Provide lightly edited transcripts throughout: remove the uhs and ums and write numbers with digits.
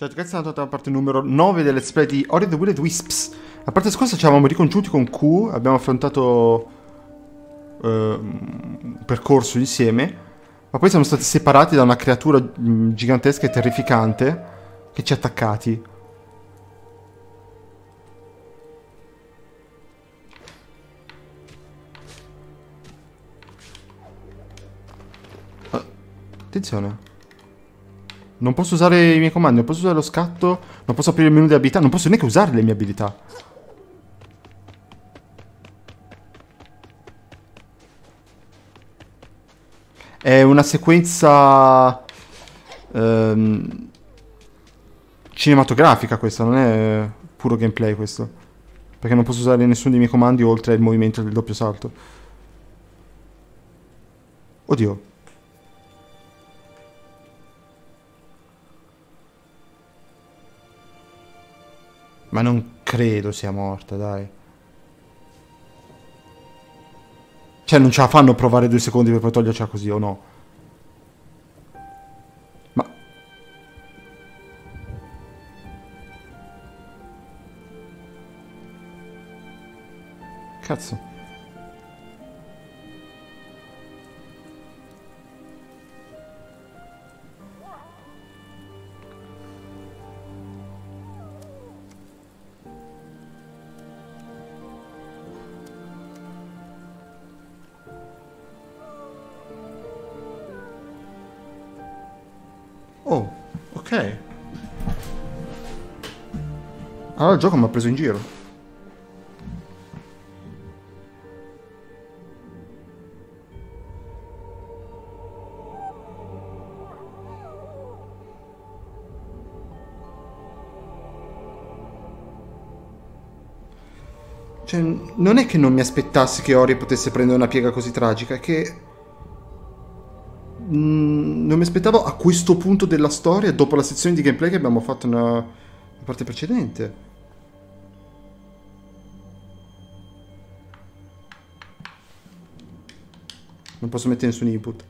Ciao ragazzi, siamo tornati alla parte numero 9 del let's play di Ori and the Will of the Wisps. La parte scorsa ci avevamo ricongiunti con Q, abbiamo affrontato un percorso insieme, ma poi siamo stati separati da una creatura gigantesca e terrificante che ci ha attaccati. Attenzione. Non posso usare i miei comandi, non posso usare lo scatto, non posso aprire il menu di abilità, non posso neanche usare le mie abilità. È una sequenza cinematografica questa, non è puro gameplay questo. Perché non posso usare nessuno dei miei comandi oltre il movimento del doppio salto. Oddio. Ma non credo sia morta, dai. Cioè, non ce la fanno provare 2 secondi per poi togliercela così, o no? Ma... cazzo. Oh, ok. Allora il gioco mi ha preso in giro. Cioè, non è che non mi aspettassi che Ori potesse prendere una piega così tragica, è che... non mi aspettavo a questo punto della storia, dopo la sezione di gameplay che abbiamo fatto nella parte precedente. Non posso mettere nessun input.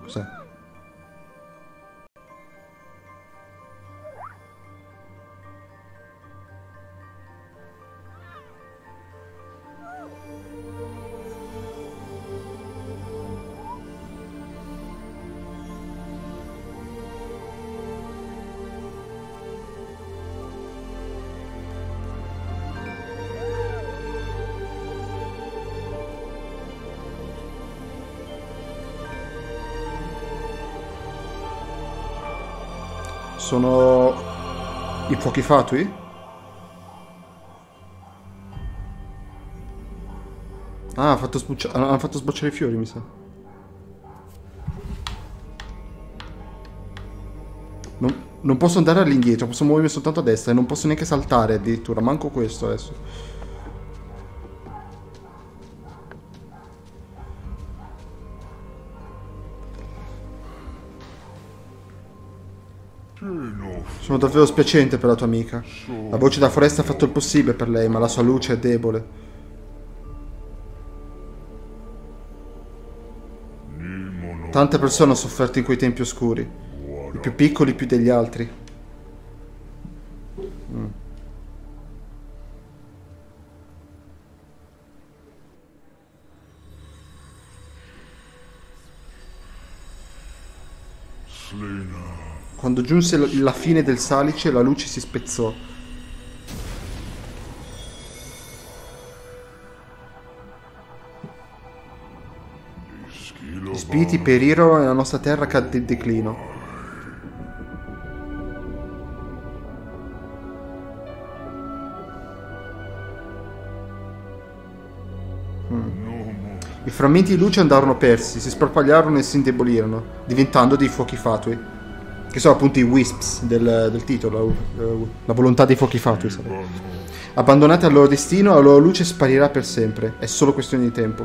Cos'è? Sono i fuochi fatui? Ah, hanno fatto sbocciare i fiori, mi sa. Non posso andare all'indietro, posso muovermi soltanto a destra e non posso neanche saltare addirittura, manco questo adesso. Sono davvero spiacente per la tua amica. La voce da foresta ha fatto il possibile per lei, ma la sua luce è debole. Tante persone hanno sofferto in quei tempi oscuri, i più piccoli più degli altri. Quando giunse la fine del salice, la luce si spezzò. Gli spiriti perirono e la nostra terra cadde in declino. I frammenti di luce andarono persi, si sparpagliarono e si indebolirono, diventando dei fuochi fatui. Che sono appunto i Wisps del titolo, la volontà dei fuochi fatui. Abbandonati al loro destino, la loro luce sparirà per sempre. È solo questione di tempo.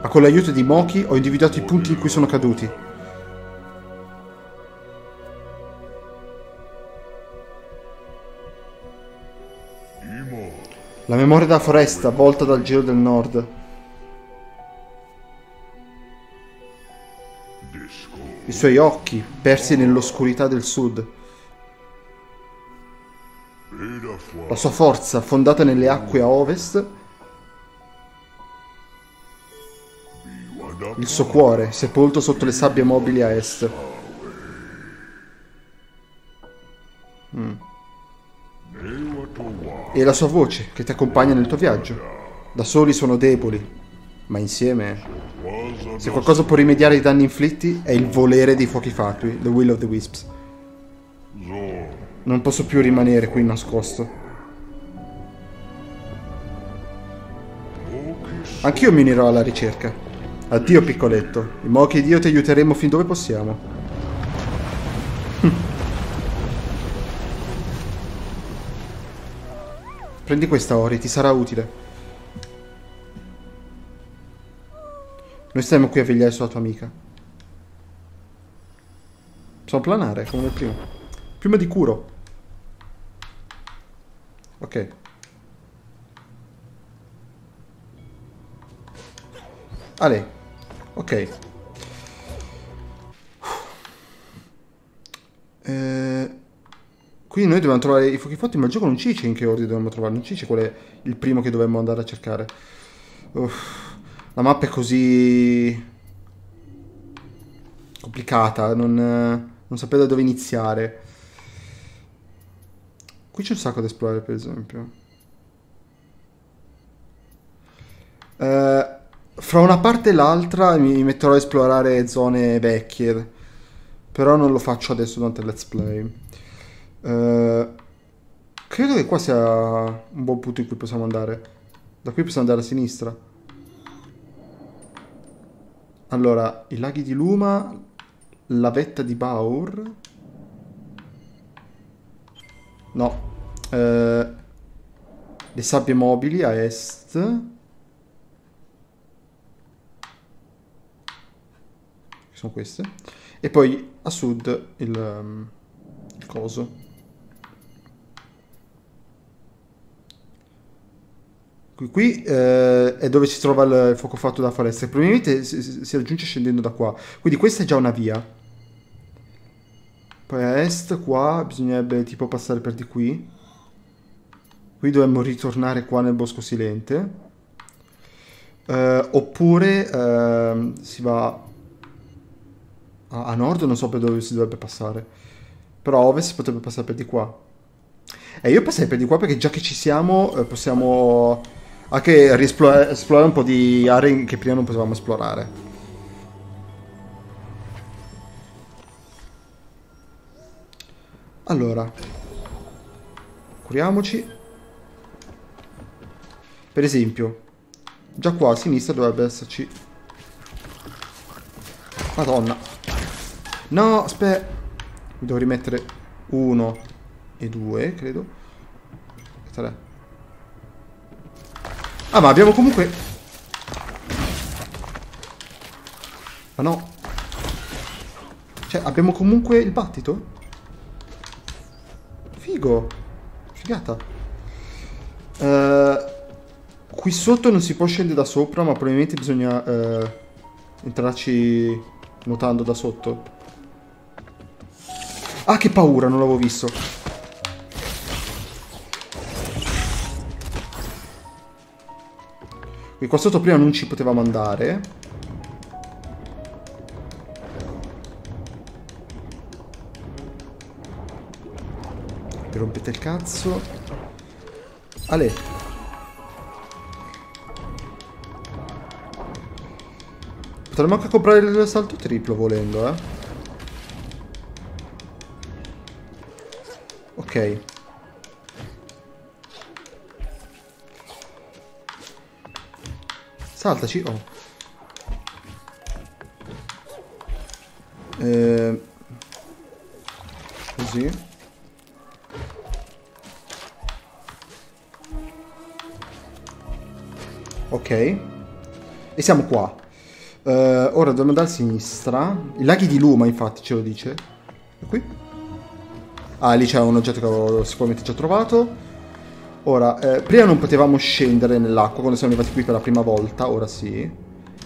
Ma con l'aiuto di Moki ho individuato i punti in cui sono caduti. La memoria della foresta, volta dal giro del nord. I suoi occhi, persi nell'oscurità del sud. La sua forza, fondata nelle acque a ovest. Il suo cuore, sepolto sotto le sabbie mobili a est. E la sua voce, che ti accompagna nel tuo viaggio. Da soli sono deboli, ma insieme... Se qualcosa può rimediare i danni inflitti, è il volere dei fuochi fatui, The Will of the Wisps. Non posso più rimanere qui nascosto. Anch'io mi unirò alla ricerca. Addio, piccoletto. In modo che ed io ti aiuteremo fin dove possiamo. Prendi questa, Ori, ti sarà utile. Noi stiamo qui a vegliare sulla tua amica. Possiamo planare, come nel primo. Piuma di Curo. Ok. A lei. Ok. Quindi noi dobbiamo trovare i fuochi fatti, ma il gioco non ci dice in che ordine dobbiamo trovare. Non ci dice qual è il primo che dovremmo andare a cercare. La mappa è così complicata, non sapevo da dove iniziare. Qui c'è un sacco da esplorare, per esempio. Fra una parte e l'altra mi metterò a esplorare zone vecchie, però non lo faccio adesso durante il let's play. Credo che qua sia un buon punto in cui possiamo andare. Da qui possiamo andare a sinistra. Allora, i laghi di Luma, la vetta di Baur. No. Le sabbie mobili a est. Sono queste. E poi a sud il coso. Qui è dove si trova il fuoco fatto da foresta. Probabilmente si raggiunge scendendo da qua. Quindi questa è già una via. Poi a est, qua, bisognerebbe tipo passare per di qui. Qui dovremmo ritornare qua nel bosco silente. Oppure si va a nord, non so per dove si dovrebbe passare. Però a ovest si potrebbe passare per di qua. E io passerei per di qua perché già che ci siamo possiamo... anche esplorare un po' di aree che prima non potevamo esplorare. Allora, curiamoci. Per esempio, già qua a sinistra dovrebbe esserci... Madonna. No, aspetta. Mi devo rimettere 1 e 2, credo. E 3. Ah, ma abbiamo comunque... Ma no. Cioè, abbiamo comunque il battito? Figo. Figata. Qui sotto non si può scendere da sopra, ma probabilmente bisogna entrarci nuotando da sotto. Ah, che paura, non l'avevo visto. Qui qua sotto prima non ci potevamo andare. Mi rompete il cazzo. Ale. Potremmo anche comprare il salto triplo volendo, eh. Ok. Saltaci, oh. Così. Ok. E siamo qua. Ora dobbiamo andare a sinistra. I laghi di Luma, infatti, ce lo dice. E qui? Ah, lì c'è un oggetto che avevo sicuramente già trovato. Ora, prima non potevamo scendere nell'acqua quando siamo arrivati qui per la prima volta, ora sì.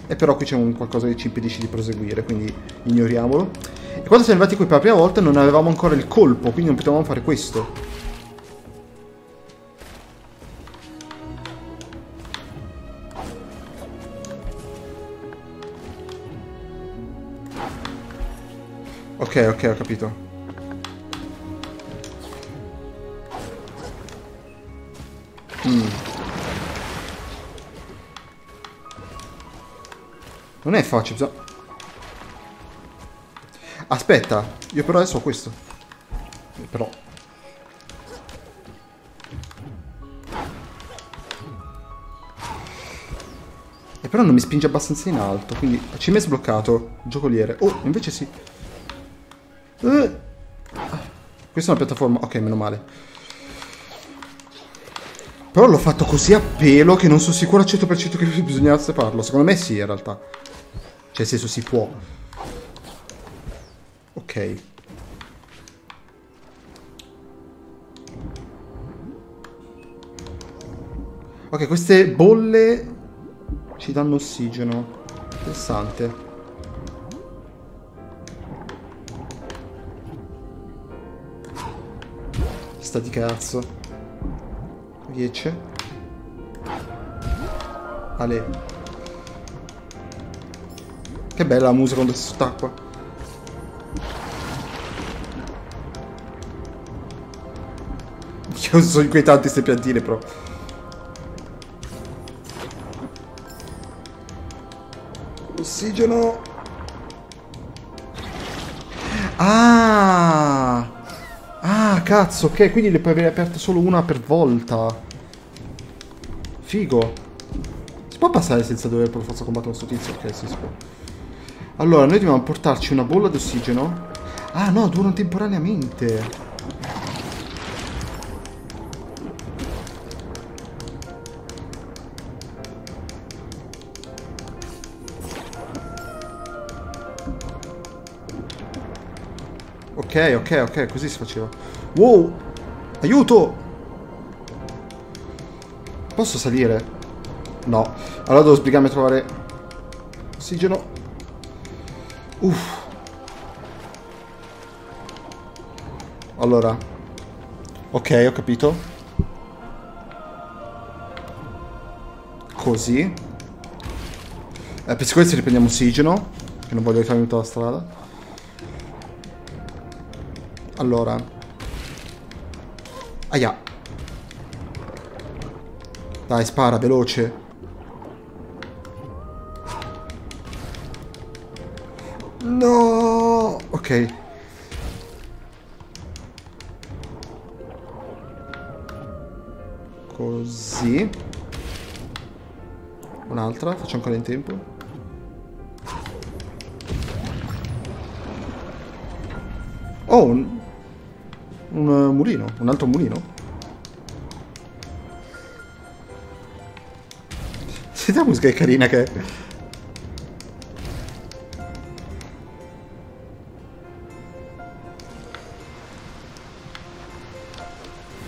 E però qui c'è un qualcosa che ci impedisce di proseguire, quindi ignoriamolo. E quando siamo arrivati qui per la prima volta non avevamo ancora il colpo, quindi non potevamo fare questo. Ok, ok, ho capito. Non è facile, bisogna... Aspetta, io però adesso ho questo. Però... E però non mi spinge abbastanza in alto, quindi... Ci mi è sbloccato, giocoliere. Oh, invece sì. Questa è una piattaforma. Ok, meno male. Però l'ho fatto così a pelo che non sono sicuro al 100% che bisognava separarlo. Secondo me sì, in realtà. Cioè, nel senso, si può. Ok. Ok, queste bolle ci danno ossigeno. Interessante. Sta di cazzo. 10. Ale. Che bella la musica quando sei sott'acqua. Sono inquietanti queste piantine, però. Ossigeno. Ah! Ah, cazzo, ok, quindi le puoi avere aperte solo una per volta. Figo. Si può passare senza dover per forza combattere questo tizio? Ok, sì, si può. Allora, noi dobbiamo portarci una bolla d'ossigeno. Ah, no, durano temporaneamente. Ok, ok, ok, così si faceva. Wow! Aiuto! Posso salire? No. Allora devo sbrigarmi a trovare... ossigeno. Uff. Allora. Ok, ho capito. Così. Per sicurezza riprendiamo ossigeno. Che non voglio aiutarmi tutta la strada. Allora. Aia. Dai, spara, veloce. No. Ok. Così. Un'altra, faccio ancora in tempo. Oh, un mulino, un altro mulino. Senti la musica, che carina che è.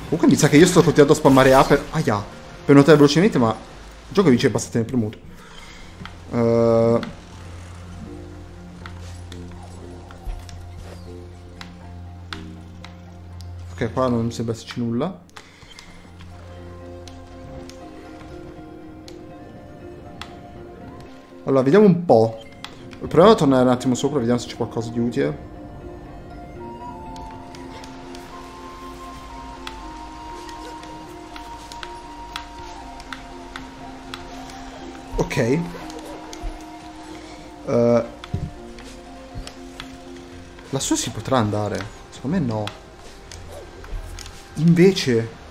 Comunque mi sa che io sto continuando a spammare A per... Aia, per nuotare velocemente, ma... Il gioco dice basta tenere premuto. Ok, qua non sembra esserci nulla. Allora, vediamo un po'. Proviamo a tornare un attimo sopra, vediamo se c'è qualcosa di utile. Ok. Lassù si potrà andare? Secondo me no. Invece...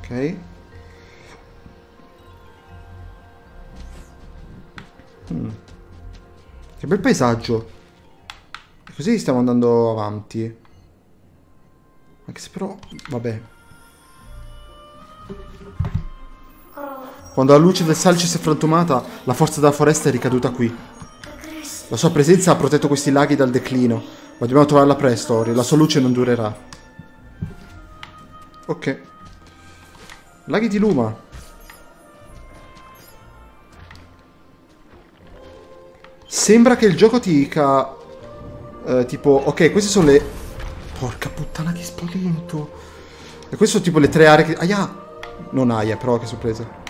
Ok. Che bel paesaggio. E così stiamo andando avanti. Anche se però... Vabbè. Quando la luce del sale si è frantumata, la forza della foresta è ricaduta qui. La sua presenza ha protetto questi laghi dal declino, ma dobbiamo trovarla presto, Ori. La sua luce non durerà. Ok. Laghi di Luma. Sembra che il gioco ti dica... tipo... Ok, queste sono le... Porca puttana che spavento. E queste sono tipo le tre aree che... Aia! Non aia, però che sorpresa.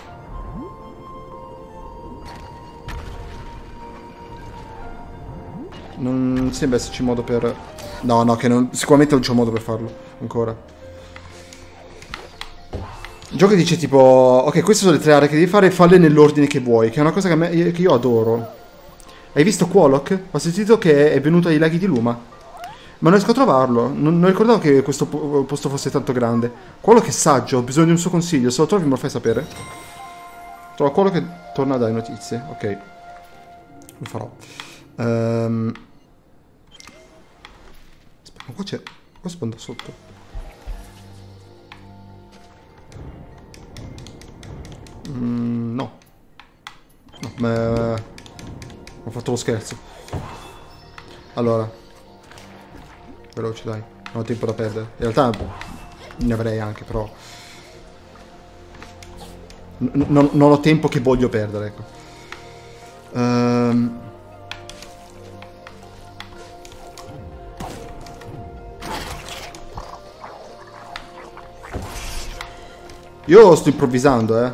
Non sembra esserci modo per... No, no, che non... Sicuramente non c'è modo per farlo. Ancora. Il gioco dice tipo... Ok, queste sono le tre aree che devi fare. Falle nell'ordine che vuoi. Che è una cosa che, che io adoro. Hai visto Kwolok? Ho sentito che è venuto ai laghi di Luma. Ma non riesco a trovarlo. Non ricordavo che questo posto fosse tanto grande. Kwolok è saggio. Ho bisogno di un suo consiglio. Se lo trovi me lo fai sapere. Trova Kwolok che torna a dare notizie. Ok. Lo farò. Aspetta, ma qua c'è... Qua sponda sotto. No. No, ma... Ho fatto lo scherzo. Allora. Veloce, dai. Non ho tempo da perdere. In realtà ne avrei anche, però... Non ho tempo che voglio perdere, ecco. Io sto improvvisando, eh.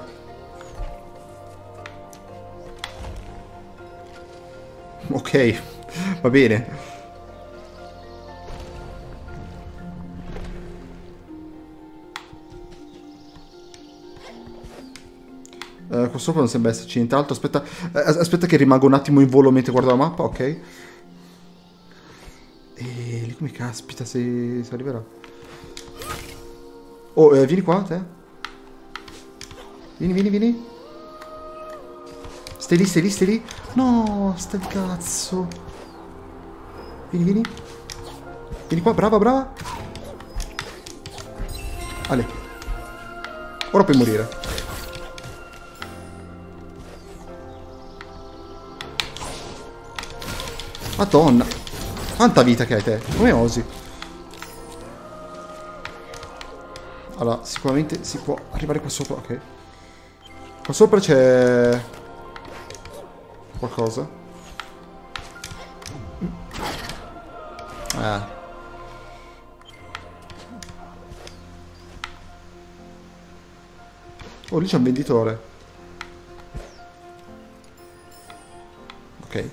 Ok, va bene. Qua sopra non sembra esserci nient'altro. Aspetta, aspetta che rimango un attimo in volo mentre guardo la mappa, ok. E lì come caspita se arriverà. Oh, vieni qua, te. Vieni. Stai lì. No, stai il cazzo. Vieni. Vieni qua, brava. Ale. Ora puoi morire. Madonna. Quanta vita che hai te. Come osi? Allora, sicuramente si può arrivare qua sopra. Ok. Qua sopra c'è... qualcosa. Oh, lì c'è un venditore. Ok.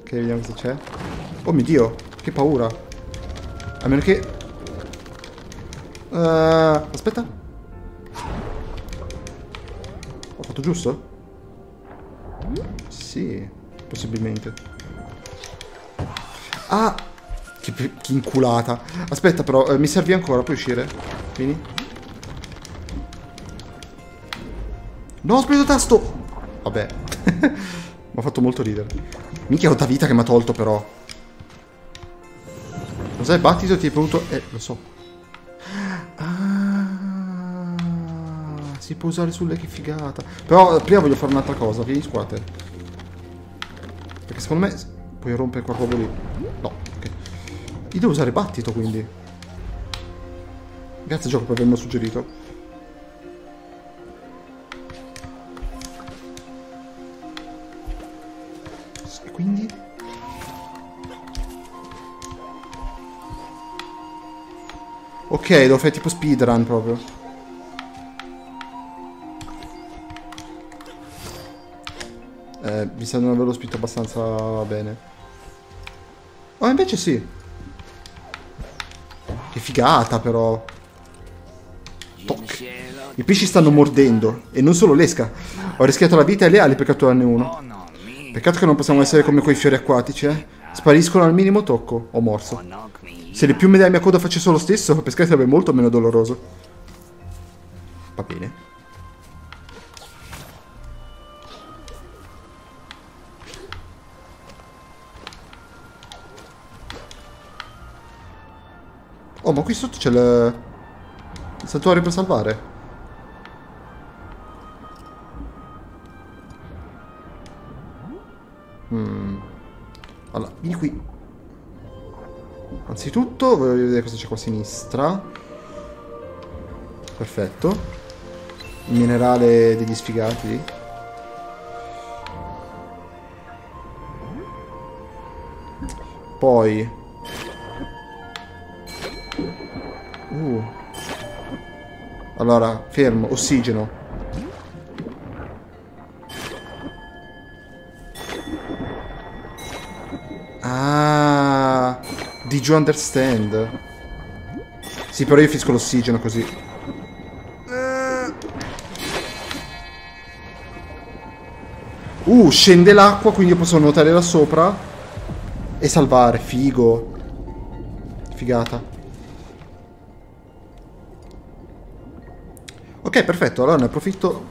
Ok, vediamo se c'è. Oh mio Dio, che paura. A meno che... aspetta. Ho fatto giusto? Sì, possibilmente. Ah! Che inculata. Aspetta però, mi servi ancora, puoi uscire? Vieni. No, ho preso il tasto! Vabbè. Mi ha fatto molto ridere. Minchia, ho da vita che mi ha tolto però. Cos'è? Battito ti è venuto... lo so. Ah, si può usare su lei, che figata. Però prima voglio fare un'altra cosa. Vieni qua te. Perché secondo me puoi rompere quel robo lì. No, ok. Io devo usare battito, quindi. Grazie gioco per avermelo suggerito. E quindi... Ok, devo fare tipo speedrun proprio. Mi sa di non averlo spinto abbastanza bene. Oh, invece sì. Che figata però. Toc. I pesci stanno mordendo. E non solo l'esca. Ho rischiato la vita e le ali per catturarne uno. Peccato che non possiamo essere come quei fiori acquatici, eh. Spariscono al minimo tocco. Ho morso. Se le piume della mia coda facessero lo stesso, pescare sarebbe molto meno doloroso. Va bene. Oh, ma qui sotto c'è il santuario per salvare. Allora, vieni qui. Anzitutto voglio vedere cosa c'è qua a sinistra. Perfetto. Il minerale degli sfigati lì. Poi allora, fermo, ossigeno. Ah, did you understand? Sì, però io fisco l'ossigeno così. Scende l'acqua, quindi io posso nuotare là sopra e salvare, figo. Figata. Ok, perfetto, allora ne approfitto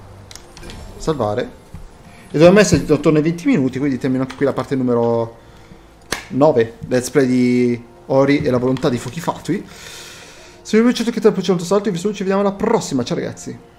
salvare. E dobbiamo essere attorno ai 20 minuti, quindi termino anche qui la parte numero 9. Let's play di Ori e la volontà di Fuochi Fatui. Se vi è piaciuto, cliccate al pollice alto, salto, vi saluto, ci vediamo alla prossima, ciao ragazzi.